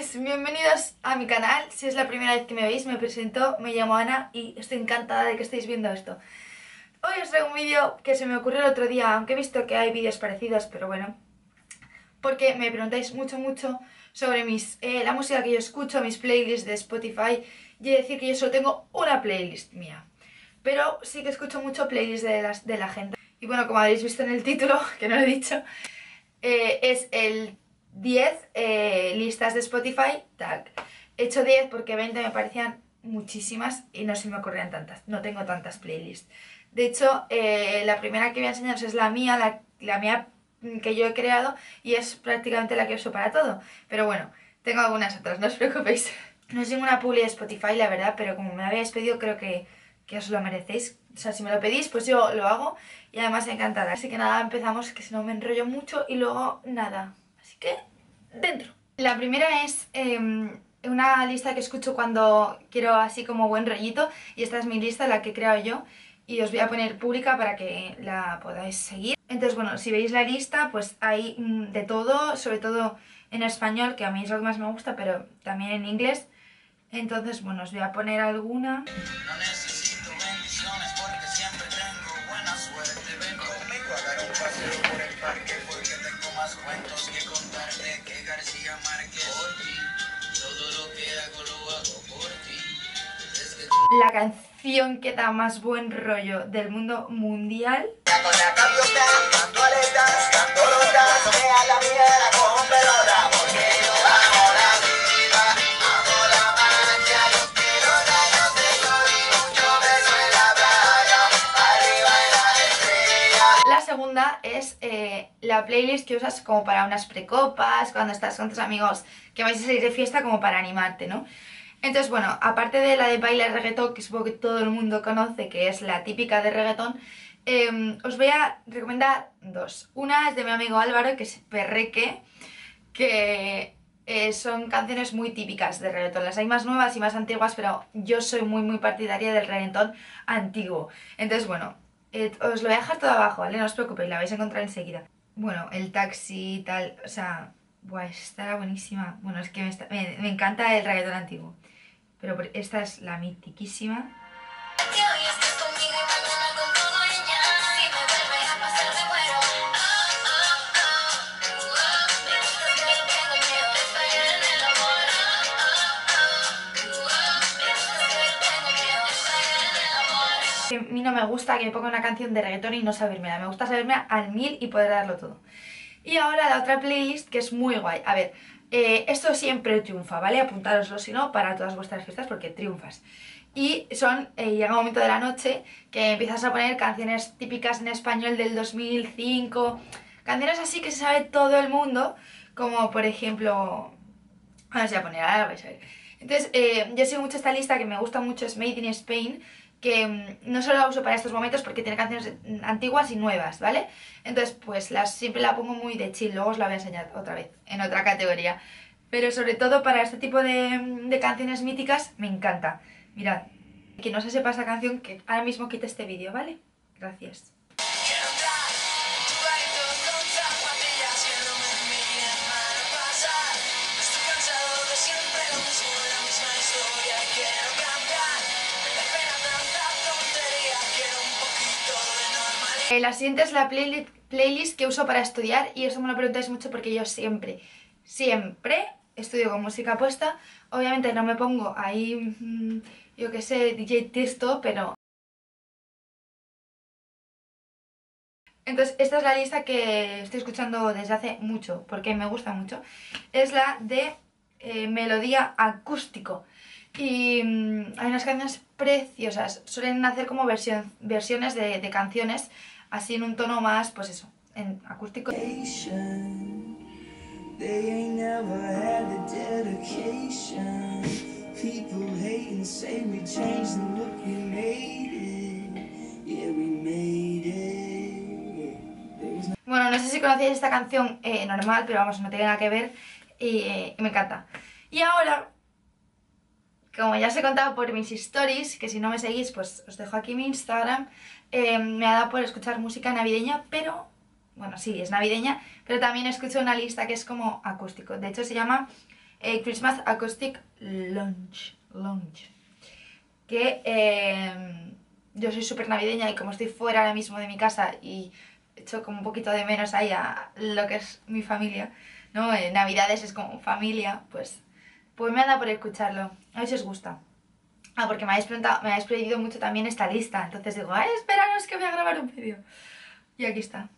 Pues bienvenidos a mi canal, si es la primera vez que me veis me presento, me llamo Ana y estoy encantada de que estéis viendo esto. Hoy os traigo un vídeo que se me ocurrió el otro día, aunque he visto que hay vídeos parecidos, pero bueno, porque me preguntáis mucho sobre la música que yo escucho, mis playlists de Spotify, y decir que yo solo tengo una playlist mía, pero sí que escucho mucho playlists de la gente. Y bueno, como habéis visto en el título, que no lo he dicho, es el 10 listas de Spotify, tag. He hecho 10 porque 20 me parecían muchísimas y no se me ocurrían tantas, no tengo tantas playlists. De hecho, la primera que voy a enseñaros es la mía, la mía que yo he creado, y es prácticamente la que uso para todo. Pero bueno, tengo algunas otras, no os preocupéis. No es ninguna publi de Spotify, la verdad, pero como me habéis pedido, creo que os lo merecéis. O sea, si me lo pedís, pues yo lo hago y además encantada. Así que nada, empezamos, que si no me enrollo mucho y luego nada. Así que, dentro. La primera es una lista que escucho cuando quiero así como buen rollito, y esta es mi lista, la que he creado yo, y os voy a poner pública para que la podáis seguir. Entonces, bueno, si veis la lista, pues hay de todo, sobre todo en español, que a mí es lo que más me gusta, pero también en inglés. Entonces, bueno, os voy a poner alguna. No necesito bendiciones porque siempre tengo buena suerte. Ven conmigo a dar un paseo por el parque porque tengo más cuentos que contarte que García Márquez. Por ti, todo lo que hago lo hago por ti. Desde... La canción que da más buen rollo del mundo mundial. Es la playlist que usas como para unas precopas, cuando estás con tus amigos que vais a salir de fiesta, como para animarte, ¿no? Entonces, bueno, aparte de la de bailar reggaetón, que supongo que todo el mundo conoce, que es la típica de reggaetón, os voy a recomendar dos. Una es de mi amigo Álvaro, que es Perreque, que son canciones muy típicas de reggaetón. Las hay más nuevas y más antiguas, pero yo soy muy partidaria del reggaetón antiguo. Entonces, bueno, os lo voy a dejar todo abajo, ¿vale? No os preocupéis, la vais a encontrar enseguida. Bueno, el taxi y tal, o sea, buah, esta era buenísima. Bueno, es que me encanta el reggaetón antiguo, pero esta es la mitiquísima. A mí no me gusta que me ponga una canción de reggaetón y no sabérmela, me gusta sabérmela al mil y poder darlo todo. Y ahora la otra playlist que es muy guay, a ver, esto siempre triunfa, ¿vale? Apuntároslo si no para todas vuestras fiestas porque triunfas. Y son, llega un momento de la noche que empiezas a poner canciones típicas en español del 2005, canciones así que se sabe todo el mundo, como por ejemplo... Ahora os voy a poner, ahora vais a ver. Entonces, yo sigo mucho esta lista que me gusta mucho, es Made in Spain, que no solo la uso para estos momentos porque tiene canciones antiguas y nuevas, ¿vale? Entonces, pues siempre la pongo muy de chill, luego os la voy a enseñar otra vez, en otra categoría. Pero sobre todo para este tipo de canciones míticas, me encanta. Mirad, que no se sepa esta canción, que ahora mismo quita este vídeo, ¿vale? Gracias. La siguiente es la playlist que uso para estudiar, y eso me lo preguntáis mucho porque yo siempre estudio con música puesta. Obviamente no me pongo ahí, yo que sé, DJ Tiesto, pero... Entonces esta es la lista que estoy escuchando desde hace mucho, porque me gusta mucho. Es la de Melodía Acústico. Y hay unas canciones preciosas, suelen hacer como versiones de canciones, así en un tono más, pues eso, en acústico. Bueno, no sé si conocéis esta canción normal, pero vamos, no tiene nada que ver y me encanta. Y ahora... Como ya os he contado por mis stories, que si no me seguís, pues os dejo aquí mi Instagram, me ha dado por escuchar música navideña, pero... Bueno, sí, es navideña, pero también escucho una lista que es como acústico. De hecho, se llama Christmas Acoustic Lounge. Que yo soy súper navideña y como estoy fuera ahora mismo de mi casa y echo como un poquito de menos ahí a lo que es mi familia, ¿no? Navidades es como familia, pues me anda por escucharlo. A ver si os gusta. Ah, porque me habéis pedido mucho también esta lista. Entonces digo, ¡ay, esperaros que voy a grabar un vídeo! Y aquí está.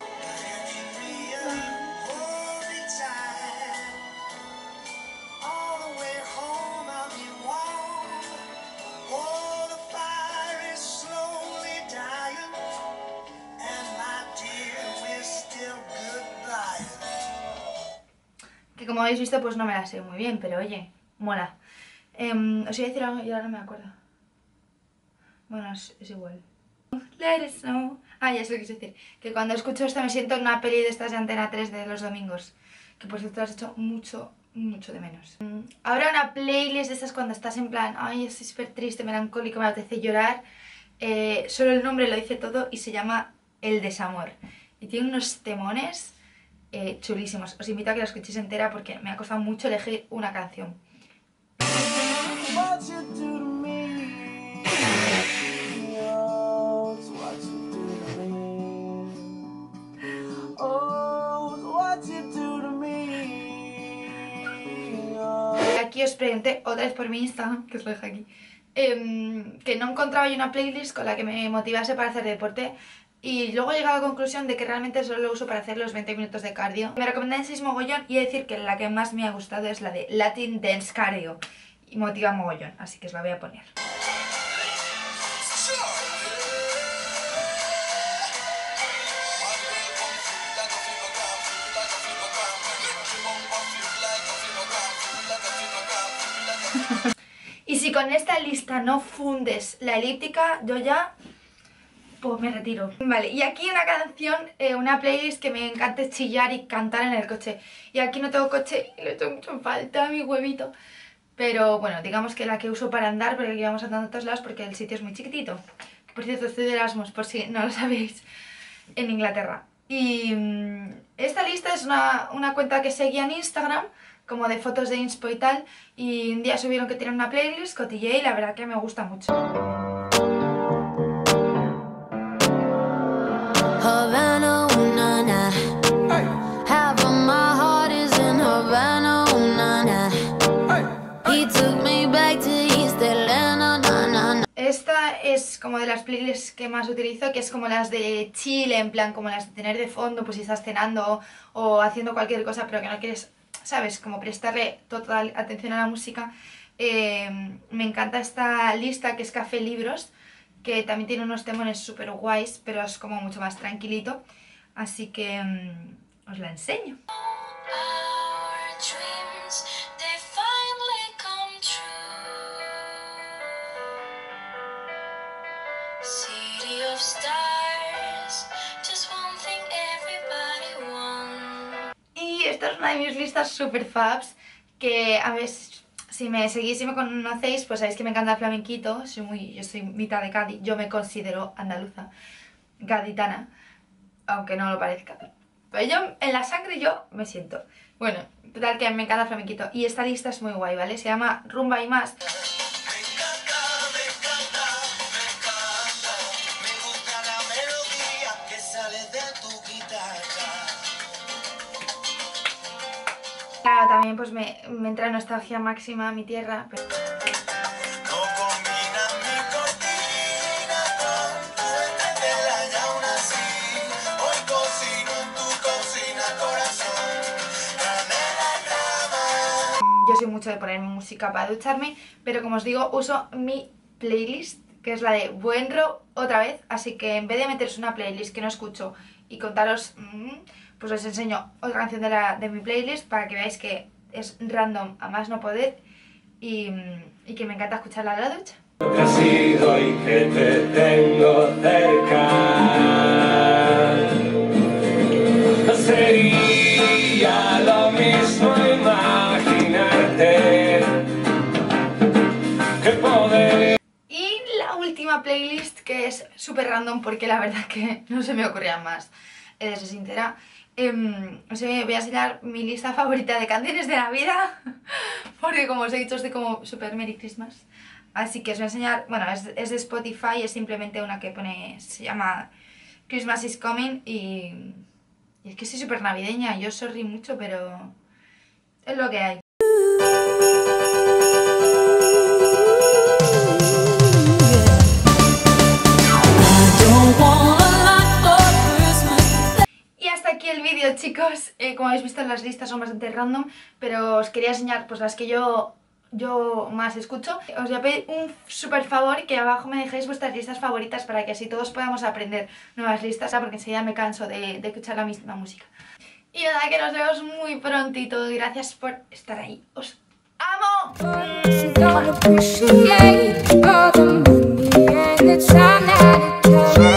Que como habéis visto, pues no me la sé muy bien, pero oye, mola. Os iba a decir algo y ahora no me acuerdo. Bueno, es igual. Let it snow. Ah, ya sé lo que quise decir. Que cuando escucho esto me siento en una peli de estas de Antena 3 de los domingos. Que por cierto las he hecho mucho, mucho de menos. Ahora una playlist de esas cuando estás en plan, ay, estoy súper triste, melancólico, me apetece llorar. Solo el nombre lo dice todo y se llama El Desamor. Y tiene unos temones chulísimos. Os invito a que la escuchéis entera porque me ha costado mucho elegir una canción. Aquí os pregunté otra vez por mi Instagram, que os lo dejo aquí, que no encontraba yo una playlist con la que me motivase para hacer deporte. Y luego he llegado a la conclusión de que realmente solo lo uso para hacer los 20 minutos de cardio. Me recomendáis 6 mogollón y he de decir que la que más me ha gustado es la de Latin Dance Cardio. Y motiva mogollón, así que os la voy a poner. Y si con esta lista no fundes la elíptica, yo ya... pues me retiro. Vale, y aquí una canción, una playlist que me encanta chillar y cantar en el coche. Y aquí no tengo coche y le echo mucho en falta a mi huevito. Pero bueno, digamos que la que uso para andar, porque aquí vamos andando a todos lados porque el sitio es muy chiquitito. Por cierto, estoy de Erasmus, por si no lo sabéis, en Inglaterra. Y esta lista es una cuenta que seguía en Instagram, como de fotos de inspo y tal. Y un día subieron que tienen una playlist, cotillé y la verdad que me gusta mucho. Esta es como de las playlists que más utilizo, que es como las de Chile, en plan como las de tener de fondo, pues si estás cenando o haciendo cualquier cosa pero que no quieres, sabes, como prestarle total atención a la música. Me encanta esta lista que es Café Libros, que también tiene unos temones súper guays, pero es como mucho más tranquilito, así que os la enseño. Y esta es una de mis listas super fabs, que a veces... si me seguís y me conocéis, pues sabéis que me encanta el flamenquito. Yo soy mitad de Cádiz, yo me considero andaluza, gaditana, aunque no lo parezca. Pero yo, en la sangre yo me siento. Bueno, total que me encanta el flamenquito. Y esta lista es muy guay, ¿vale? Se llama Rumba y Más. Claro, también pues me entra en nostalgia máxima a mi tierra. Pero... yo soy mucho de poner música para ducharme, pero como os digo, uso mi playlist, que es la de Buenrro otra vez. Así que en vez de meteros una playlist que no escucho y contaros... pues os enseño otra canción de mi playlist para que veáis que es random a más no poder y que me encanta escucharla en la ducha. Te sigo y que te tengo cerca. Sería lo mismo imaginarte que poder... Y la última playlist, que es súper random porque la verdad que no se me ocurrían más, he de ser sincera. Os voy a enseñar mi lista favorita de canciones de Navidad porque como os he dicho, estoy como super Merry Christmas. Así que os voy a enseñar, bueno, es de Spotify, es simplemente una que pone, se llama Christmas is coming y es que soy súper navideña, yo sorrí mucho, pero es lo que hay. Chicos, como habéis visto, las listas son bastante random, pero os quería enseñar pues las que yo más escucho. Os voy a pedir un super favor, que abajo me dejéis vuestras listas favoritas para que así todos podamos aprender nuevas listas, porque enseguida me canso de escuchar la misma música. Y nada, que nos vemos muy prontito. Gracias por estar ahí. ¡Os amo!